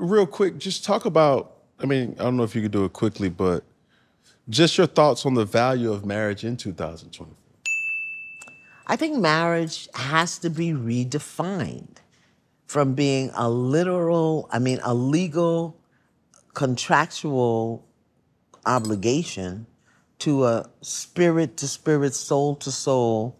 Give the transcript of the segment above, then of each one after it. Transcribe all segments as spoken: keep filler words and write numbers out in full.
real quick, just talk about, I mean, I don't know if you could do it quickly, but just your thoughts on the value of marriage in two thousand twenty-four. I think marriage has to be redefined from being a literal, I mean, a legal, contractual obligation to a spirit-to-spirit, soul-to-soul,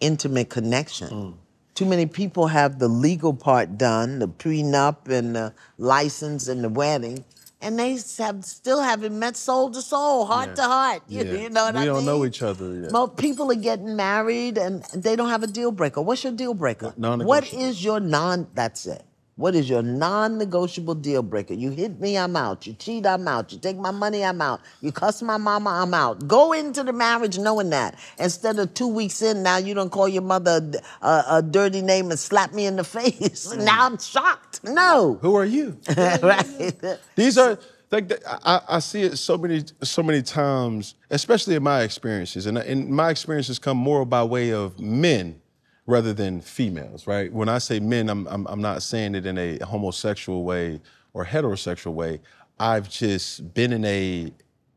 intimate connection. Mm. Too many people have the legal part done, the prenup and the license and the wedding, and they have, still haven't met soul to soul, heart yeah. to heart. You, yeah. you know what we I mean? We don't know each other yet. Most people are getting married and they don't have a deal breaker. What's your deal breaker? Non-negotiable. What is your non, that's it. What is your non-negotiable deal breaker? You hit me, I'm out. You cheat, I'm out. You take my money, I'm out. You cuss my mama, I'm out. Go into the marriage knowing that. Instead of two weeks in, now you don't call your mother a, a, a dirty name and slap me in the face. Now I'm shocked. No. Who are you? Right. These are, like, I, I see it so many, so many times, especially in my experiences. And, and my experiences come more by way of men rather than females, right? When I say men, I'm, I'm, I'm not saying it in a homosexual way or heterosexual way. I've just been in a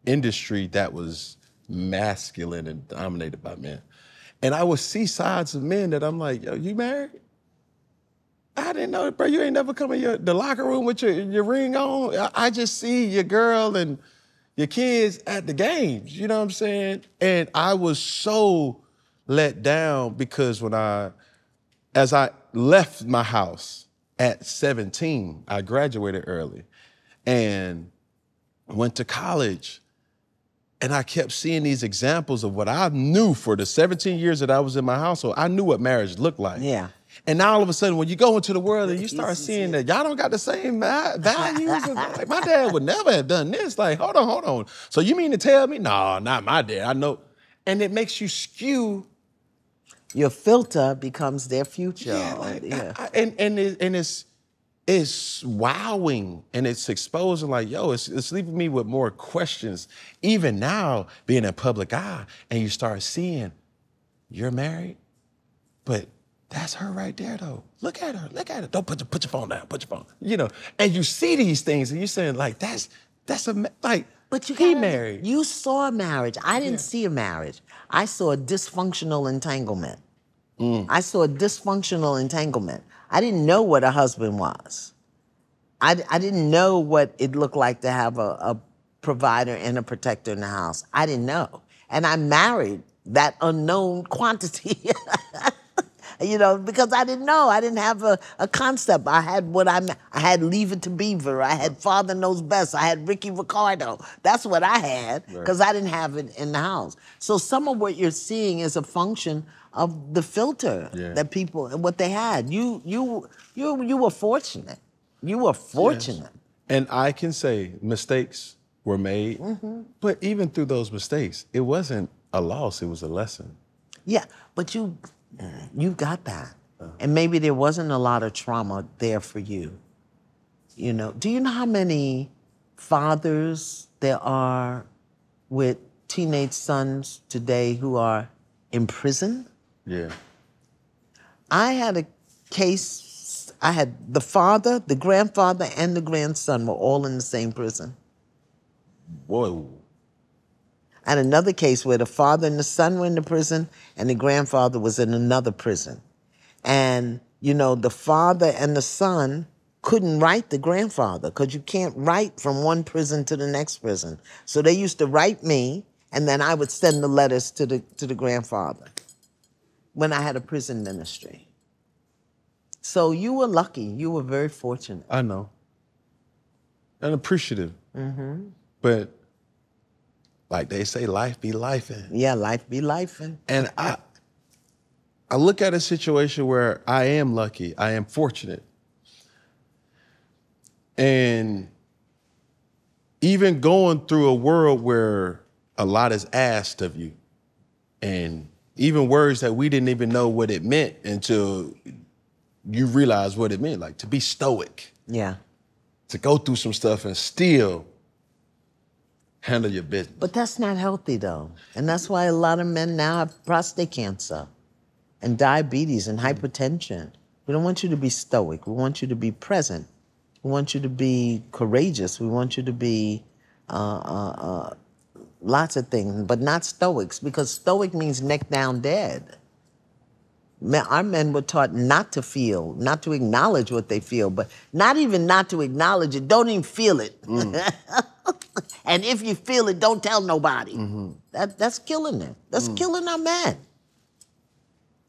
industry that was masculine and dominated by men. And I would see sides of men that I'm like, yo, you married? I didn't know it, bro. You ain't never come in your, the locker room with your, your ring on. I, I just see your girl and your kids at the games, you know what I'm saying? And I was so let down because when I, as I left my house at seventeen, I graduated early and went to college. And I kept seeing these examples of what I knew for the seventeen years that I was in my household. I knew what marriage looked like. Yeah. And now all of a sudden, when you go into the world and you start seeing that y'all don't got the same values, like my dad would never have done this. Like, hold on, hold on. So you mean to tell me? No, not my dad. I know. And it makes you skew. Your filter becomes their future. Yeah, like, yeah. I, I, and and, it, and it's, it's wowing and it's exposing like, yo, it's, it's leaving me with more questions. Even now, being a public eye, and you start seeing, you're married, but that's her right there though. Look at her, look at her. Don't put, put your phone down, put your phone. You know, and you see these things and you're saying like, that's, that's a, like, But you he married. You saw a marriage. I didn't yeah. see a marriage. I saw a dysfunctional entanglement. Mm. I saw a dysfunctional entanglement. I didn't know what a husband was. I, I didn't know what it looked like to have a, a provider and a protector in the house. I didn't know. And I married that unknown quantity. You know, because I didn't know. I didn't have a, a concept. I had what I I had Leave It to Beaver. I had Father Knows Best. I had Ricky Ricardo. That's what I had because right. I didn't have it in the house. So some of what you're seeing is a function of the filter yeah. that people, what they had. You, you, you, you were fortunate. You were fortunate. Yes. And I can say mistakes were made, mm-hmm. but even through those mistakes, it wasn't a loss. It was a lesson. Yeah, but you... You got that. Uh-huh. And maybe there wasn't a lot of trauma there for you. You know, do you know how many fathers there are with teenage sons today who are in prison? Yeah. I had a case, I had the father, the grandfather, and the grandson were all in the same prison. Whoa. And another case where the father and the son were in the prison and the grandfather was in another prison. And, you know, the father and the son couldn't write the grandfather because you can't write from one prison to the next prison. So they used to write me and then I would send the letters to the, to the grandfather when I had a prison ministry. So you were lucky. You were very fortunate. I know. And appreciative. Mm-hmm. But... like they say, life be lifing. Yeah, life be lifing. And I, I look at a situation where I am lucky, I am fortunate. And even going through a world where a lot is asked of you, and even words that we didn't even know what it meant until you realize what it meant, like to be stoic. Yeah. To go through some stuff and still handle your business. But that's not healthy though. And that's why a lot of men now have prostate cancer and diabetes and hypertension. We don't want you to be stoic. We want you to be present We want you to be courageous. We want you to be uh, uh, uh, lots of things, but not stoics, because stoic means neck down dead. Our men were taught not to feel, not to acknowledge what they feel, but not even not to acknowledge it, don't even feel it. Mm. And if you feel it, don't tell nobody. Mm-hmm. That, that's killing them. That's mm. killing our men.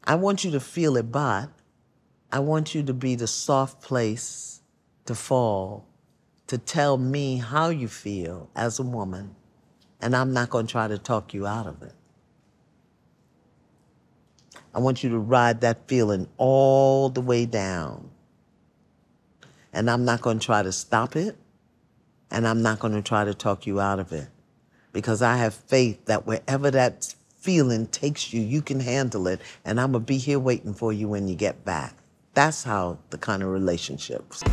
I want you to feel it, but I want you to be the soft place to fall, to tell me how you feel as a woman, and I'm not going to try to talk you out of it. I want you to ride that feeling all the way down. And I'm not going to try to stop it. And I'm not going to try to talk you out of it. Because I have faith that wherever that feeling takes you, you can handle it. And I'm going to be here waiting for you when you get back. That's how the kind of relationships.